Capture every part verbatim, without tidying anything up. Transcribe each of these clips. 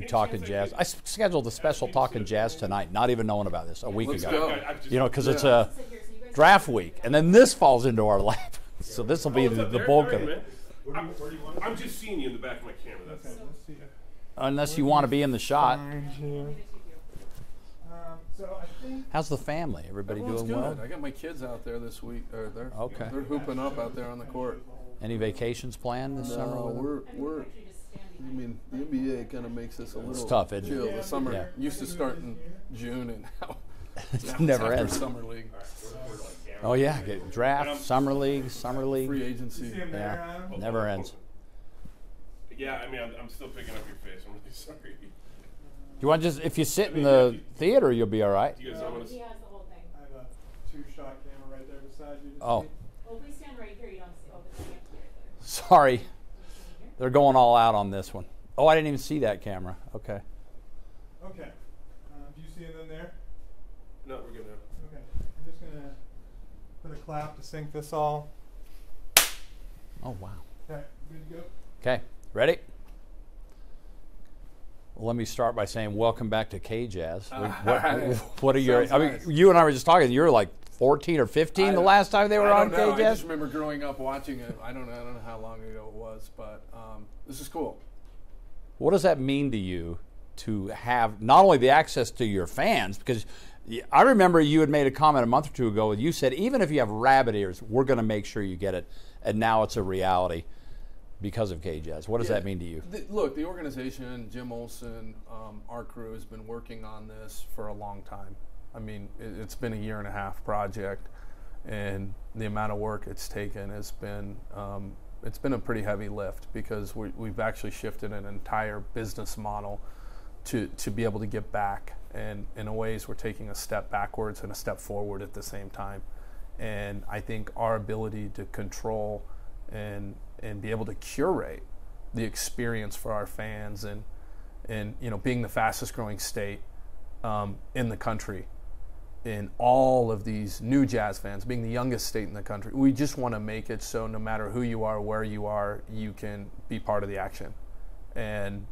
do Talking Jazz. I scheduled a special Talking Jazz tonight, not even knowing about this, a week Let's ago. Go. You know, because yeah. it's a draft week. And then this falls into our lap. So this will be oh, the, the bulk of it. I'm, I'm just seeing you in the back of my camera. That's okay, it. Unless you want to be in the shot. How's the family? Everybody Everyone's doing good. well? I got my kids out there this week. Or they're, okay. they're hooping up out there on the court. Any vacations planned this no, summer? We're, we're, I mean, the N B A kind of makes us a little it's tough, isn't chill. It? The summer yeah. used to start in June, and now it's, now it's never ends. Summer league. Oh, yeah. Draft, summer league, summer league. Free agency. Yeah, never ends. Yeah, I mean, I'm, I'm still picking up your face. I'm really sorry. You want to just, if you sit I mean, in the you, theater, you'll be all right. You guys no, he has the whole thing. I have a two-shot camera right there beside you. Oh. See? Well, we stand right here. You don't see all the camera. Sorry. They're going all out on this one. Oh, I didn't even see that camera. Okay. Okay. Um, do you see it in there? No, we're good now. Okay. I'm just going to put a clap to sync this all. Oh, wow. Okay. Good to go? Okay. Ready? Well, let me start by saying welcome back to K Jazz. Uh, what, what are your? I mean, nice. You and I were just talking. You were like fourteen or fifteen I the last time they were I on K Jazz. I just remember growing up watching it. I don't know. I don't know how long ago it was, but um, this is cool. What does that mean to you to have not only the access to your fans? Because I remember you had made a comment a month or two ago. You said even if you have rabbit ears, we're going to make sure you get it, and now it's a reality. Because of K Jazz. What does yeah. that mean to you? The, look, the organization, Jim Olson, um, our crew has been working on this for a long time. I mean, it, it's been a year and a half project, and the amount of work it's taken has been, um, it's been a pretty heavy lift because we, we've actually shifted an entire business model to, to be able to get back. And in a ways, we're taking a step backwards and a step forward at the same time. And I think our ability to control and and be able to curate the experience for our fans and, and you know, being the fastest growing state um, in the country and all of these new jazz fans, being the youngest state in the country, we just want to make it so no matter who you are, where you are, you can be part of the action. And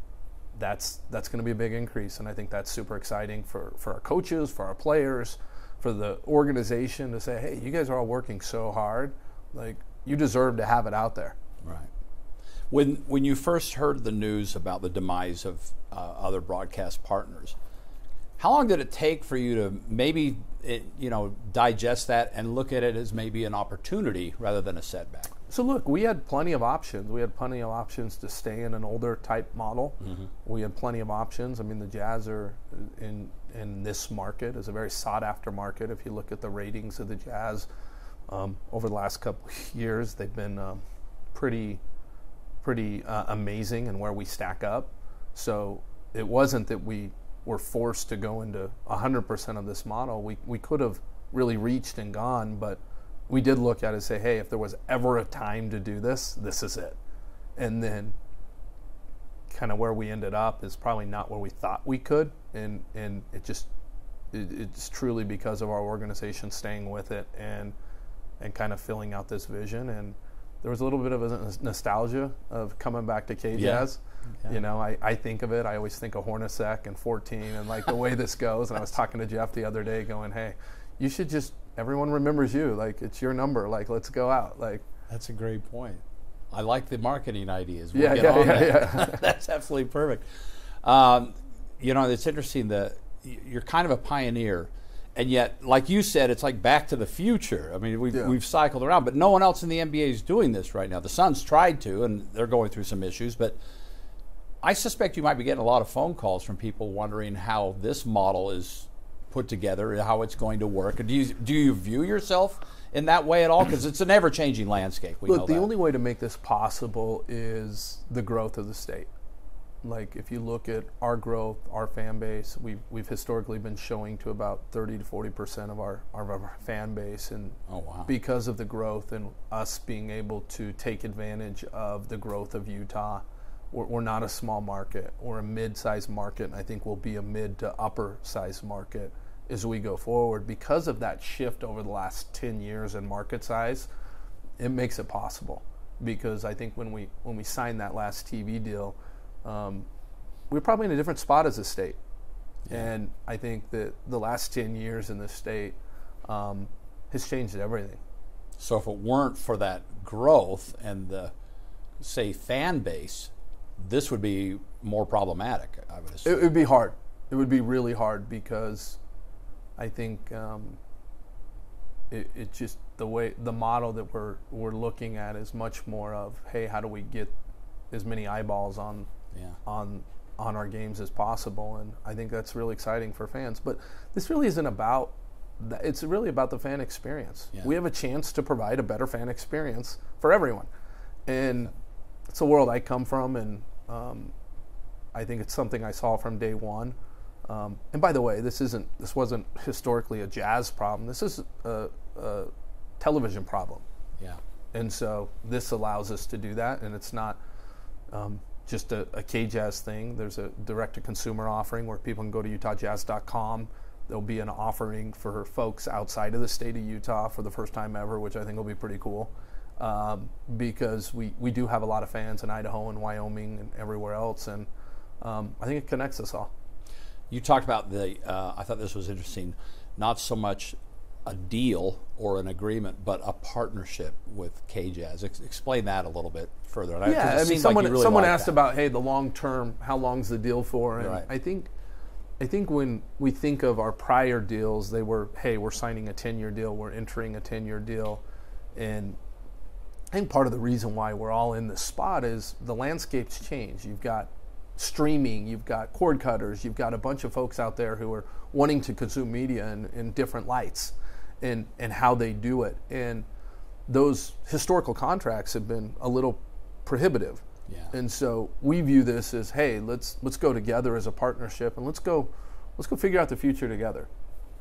that's that's going to be a big increase, and I think that's super exciting for, for our coaches, for our players, for the organization to say, hey, you guys are all working so hard. Like, you deserve to have it out there. Right. When when you first heard the news about the demise of uh, other broadcast partners, how long did it take for you to maybe it, you know digest that and look at it as maybe an opportunity rather than a setback? So look, we had plenty of options. We had plenty of options to stay in an older type model. Mm-hmm. We had plenty of options. I mean, the Jazz are in in this market is a very sought after market. If you look at the ratings of the Jazz um, over the last couple of years, they've been um, pretty pretty uh, amazing and where we stack up. So it wasn't that we were forced to go into one hundred percent of this model. We, we could have really reached and gone, but we did look at it and say, hey, if there was ever a time to do this, this is it. And then kind of where we ended up is probably not where we thought we could. And, and it just, it, it's truly because of our organization staying with it and, and kind of filling out this vision. And there was a little bit of a nostalgia of coming back to K Jazz. Yeah. Yeah. You know, I, I think of it. I always think of Hornacek and fourteen and, like, the way this goes. And I was talking to Jeff the other day going, hey, you should just – everyone remembers you. Like, it's your number. Like, let's go out. Like, that's a great point. I like the marketing ideas. We'll yeah, get yeah, on yeah, that. yeah. That's absolutely perfect. Um, you know, it's interesting that you're kind of a pioneer. And yet, like you said, it's like Back to the Future. I mean, we've, yeah. we've cycled around, but no one else in the N B A is doing this right now. The Suns tried to, and they're going through some issues, but I suspect you might be getting a lot of phone calls from people wondering how this model is put together and how it's going to work. Do you, do you view yourself in that way at all? Because it's an ever-changing landscape. We Look, know the that. only way to make this possible is the growth of the state. Like, if you look at our growth, our fan base, we've, we've historically been showing to about thirty to forty percent of our, our, our fan base. And oh, wow. because of the growth and us being able to take advantage of the growth of Utah, we're, we're not a small market. We're a mid-sized market, and I think we'll be a mid to upper-sized market as we go forward. Because of that shift over the last ten years in market size, it makes it possible. Because I think when we, when we signed that last T V deal, Um, we're probably in a different spot as a state. Yeah. And I think that the last ten years in this state um, has changed everything. So if it weren't for that growth and the, say, fan base, this would be more problematic, I would assume. It would be hard. It would be really hard because I think um, it, it just the way the model that we're we're looking at is much more of, hey, how do we get as many eyeballs on yeah. on on our games as possible, and I think that's really exciting for fans. But this really isn't about that. It's really about the fan experience. Yeah. We have a chance to provide a better fan experience for everyone, and it's a world I come from, and um, I think it's something I saw from day one. Um, and by the way, this isn't this wasn't historically a Jazz problem. This is a, a television problem. Yeah. And so this allows us to do that, and it's not um, just a, a K-Jazz thing. There's a direct-to-consumer offering where people can go to Utah Jazz dot com. There'll be an offering for folks outside of the state of Utah for the first time ever, which I think will be pretty cool, um, because we, we do have a lot of fans in Idaho and Wyoming and everywhere else, and um, I think it connects us all. You talked about the, uh, I thought this was interesting, not so much a deal or an agreement, but a partnership with K-Jazz. Ex- explain that a little bit further. And yeah, I, I mean, someone, like really someone asked that. about, hey, the long term, how long's the deal for? And right. I think I think when we think of our prior deals, they were, hey, we're signing a ten-year deal, we're entering a ten-year deal. And I think part of the reason why we're all in this spot is the landscape's changed. You've got streaming, you've got cord cutters, you've got a bunch of folks out there who are wanting to consume media in, in different lights and, and how they do it. And those historical contracts have been a little prohibitive. Yeah. And so we view this as, hey, let's let's go together as a partnership, and let's go let's go figure out the future together.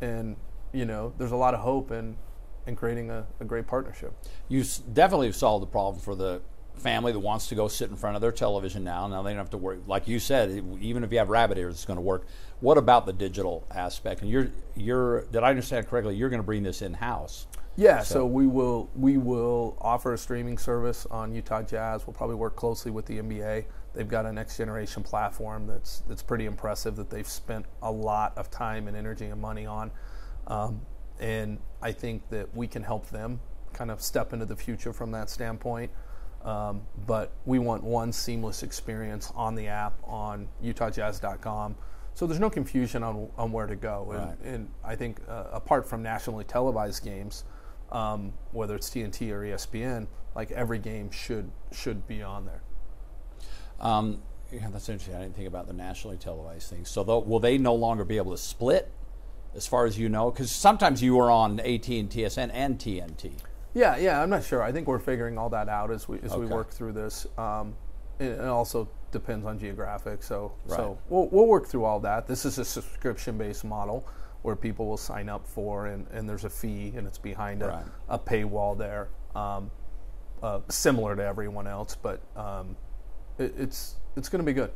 And, you know, there's a lot of hope in, in creating a, a great partnership. You definitely have solved the problem for the family that wants to go sit in front of their television now. Now they don't have to worry. Like you said, even if you have rabbit ears, it's going to work. What about the digital aspect? And you're you're did I understand correctly? You're going to bring this in house. Yeah. So, so we will we will offer a streaming service on Utah Jazz. We'll probably work closely with the N B A. They've got a next generation platform that's that's pretty impressive that they've spent a lot of time and energy and money on. Um, and I think that we can help them kind of step into the future from that standpoint. Um, but we want one seamless experience on the app on Utah Jazz dot com, so there's no confusion on on where to go. And, right. and I think uh, apart from nationally televised games, um, whether it's T N T or E S P N, like every game should should be on there. Um, yeah, that's interesting. I didn't think about the nationally televised things. So though, will they no longer be able to split, as far as you know? Because sometimes you are on A T and T, S N, and T N T. Yeah, yeah, I'm not sure. I think we're figuring all that out as we as okay. we work through this. Um, it, it also depends on geographic, so right. so we'll we'll work through all that. This is a subscription-based model where people will sign up for, and, and there's a fee, and it's behind a, right. a paywall there, um, uh, similar to everyone else, but um, it, it's it's going to be good.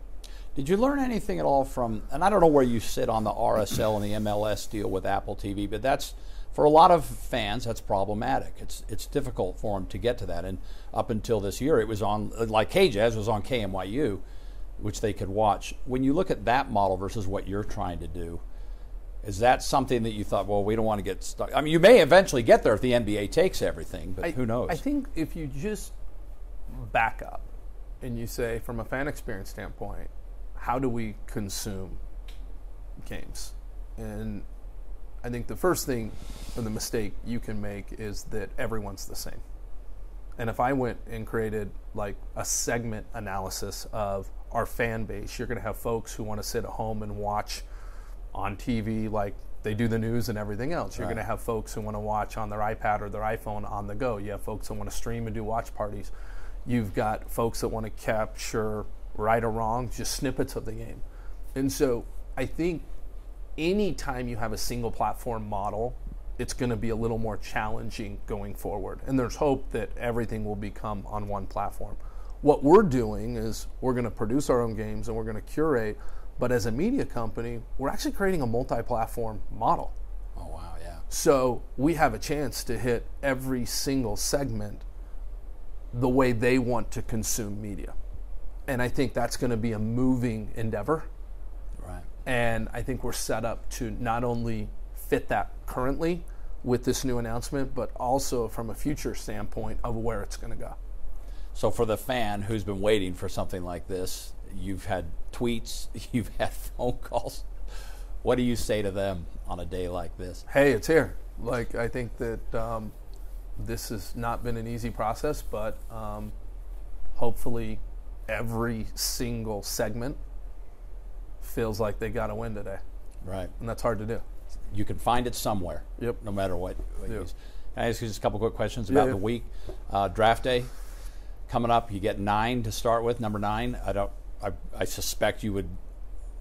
Did you learn anything at all from? And I don't know where you sit on the R S L and the M L S deal with Apple T V, but that's. For a lot of fans, that's problematic. It's it's difficult for them to get to that. And up until this year, it was on, like K-Jazz was on K M Y U, which they could watch. When you look at that model versus what you're trying to do, is that something that you thought, well, we don't want to get stuck? I mean, you may eventually get there if the N B A takes everything, but I, who knows? I think if you just back up and you say, from a fan experience standpoint, how do we consume games? And I think the first thing or the mistake you can make is that everyone's the same. And if I went and created like a segment analysis of our fan base, you're going to have folks who want to sit at home and watch on T V like they do the news and everything else. You're right. going to have folks who want to watch on their iPad or their iPhone on the go. You have folks who want to stream and do watch parties. You've got folks that want to capture, right or wrong, just snippets of the game. And so I think anytime you have a single platform model, it's going to be a little more challenging going forward. And there's hope that everything will become on one platform. What we're doing is we're going to produce our own games and we're going to curate. But as a media company, we're actually creating a multi-platform model. Oh, wow, yeah. So we have a chance to hit every single segment the way they want to consume media. And I think that's going to be a moving endeavor. Right. And I think we're set up to not only fit that currently with this new announcement, but also from a future standpoint of where it's going to go. So for the fan who's been waiting for something like this, you've had tweets, you've had phone calls. What do you say to them on a day like this? Hey, it's here. Like, I think that um, this has not been an easy process, but um, hopefully every single segment feels like they got a win today. Right. And that's hard to do. You can find it somewhere. Yep. No matter what. what yeah. Can I ask you just a couple quick questions about yeah, yeah. the week? Uh, draft day coming up. You get nine to start with, number nine. I don't. I, I suspect you would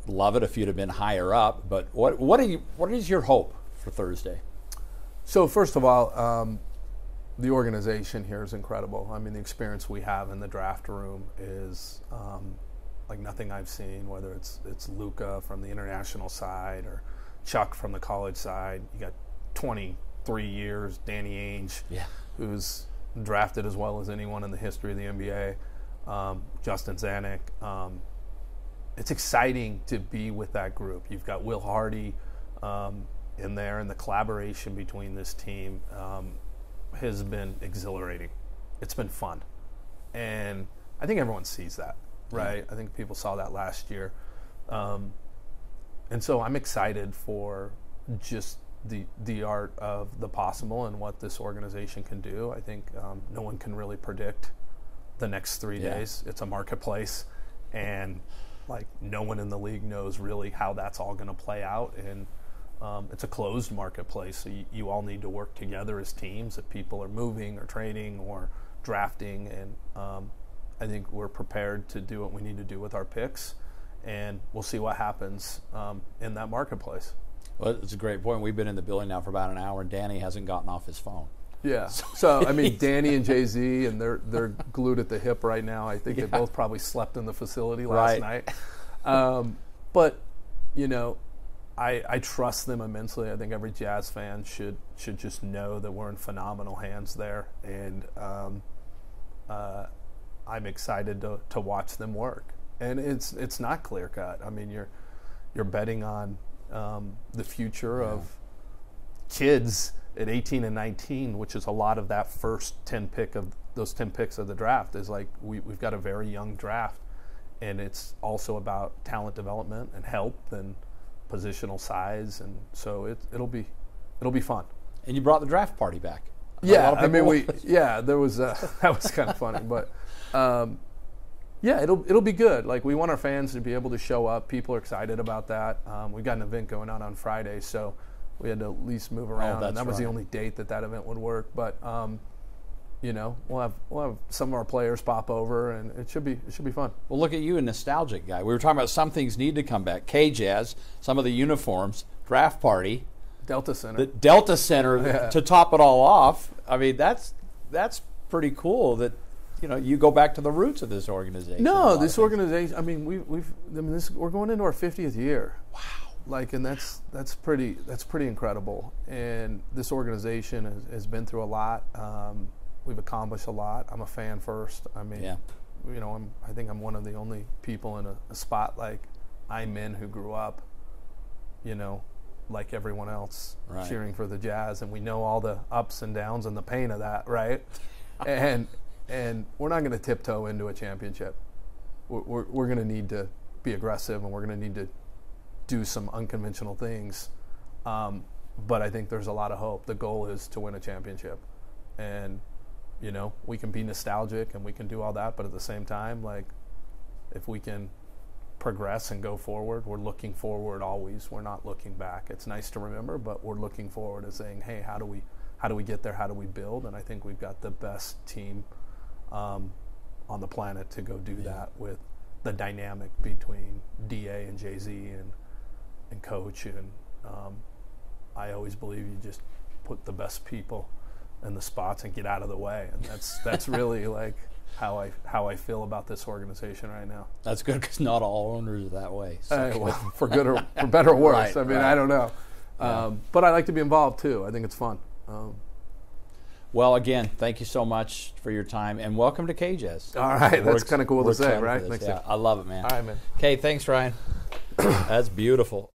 love it if you'd have been higher up. But what what are you? What is your hope for Thursday? So first of all, um, the organization here is incredible. I mean, the experience we have in the draft room is um, like nothing I've seen. Whether it's it's Luca from the international side or Chuck from the college side. You got twenty-three years, Danny Ainge, yeah. who's drafted as well as anyone in the history of the N B A, um, Justin Zanuck. Um, it's exciting to be with that group. You've got Will Hardy um, in there, and the collaboration between this team um, has been exhilarating. It's been fun. And I think everyone sees that, right? Mm-hmm. I think people saw that last year. Um, And so I'm excited for just the the art of the possible and what this organization can do. I think um, no one can really predict the next three yeah. days. It's a marketplace, and like no one in the league knows really how that's all going to play out. And um, it's a closed marketplace, so you, you all need to work together as teams if people are moving or trading or drafting. And um, I think we're prepared to do what we need to do with our picks. And we'll see what happens um, in that marketplace. Well, it's a great point. We've been in the building now for about an hour, and Danny hasn't gotten off his phone. Yeah. So, so I mean, Danny and Jay-Z, and they're they're glued at the hip right now. I think yeah. they both probably slept in the facility last right. night. Um, but you know, I I trust them immensely. I think every Jazz fan should should just know that we're in phenomenal hands there, and um, uh, I'm excited to to watch them work. And it's it's not clear cut. I mean, you're you're betting on um, the future yeah. of kids at eighteen and nineteen, which is a lot of that first ten pick of those ten picks of the draft. Is like we we've got a very young draft, and it's also about talent development and health and positional size, and so it it'll be it'll be fun. And you brought the draft party back. Yeah, I mean we yeah there was uh, that was kind of funny, but. Um, Yeah, it'll it'll be good. Like, we want our fans to be able to show up. People are excited about that. Um, we've got an event going on on Friday, so we had to at least move around. Oh, and that was right. the only date that that event would work. But um, you know, we'll have we'll have some of our players pop over, and it should be it should be fun. Well, look at you, a nostalgic guy. We were talking about some things need to come back. K Jazz, some of the uniforms, draft party, Delta Center, the Delta Center yeah. to top it all off. I mean, that's that's pretty cool. That. You know, you go back to the roots of this organization. No, this organization. I mean, we, we've. I mean, this. We're going into our fiftieth year. Wow. Like, and that's that's pretty. That's pretty incredible. And this organization has, has been through a lot. Um, we've accomplished a lot. I'm a fan first. I mean, yeah. you know, I'm. I think I'm one of the only people in a, a spot like I'm in who grew up, you know, like everyone else, right. cheering for the Jazz, and we know all the ups and downs and the pain of that, right? And And we're not going to tiptoe into a championship. We're, we're, we're going to need to be aggressive, and we're going to need to do some unconventional things. Um, but I think there's a lot of hope. The goal is to win a championship. And, you know, we can be nostalgic and we can do all that. But at the same time, like, if we can progress and go forward, we're looking forward always. We're not looking back. It's nice to remember, but we're looking forward and saying, hey, how do we, how do we get there? How do we build? And I think we've got the best team Um, on the planet to go do yeah. that with the dynamic between D A and Jay-Z and and coach. And um, I always believe you just put the best people in the spots and get out of the way. And that's that's really like how I how I feel about this organization right now. That's good, because not all owners are that way. So. Uh, well, for good or for better or worse. Right, I mean, right. I don't know. Um, yeah. But I like to be involved too. I think it's fun. Um, Well, again, thank you so much for your time, and welcome to K J Z Z. All right, that's kind of cool to say, right? Yeah, I love it, man. All right, man. Okay, thanks, Ryan. That's beautiful.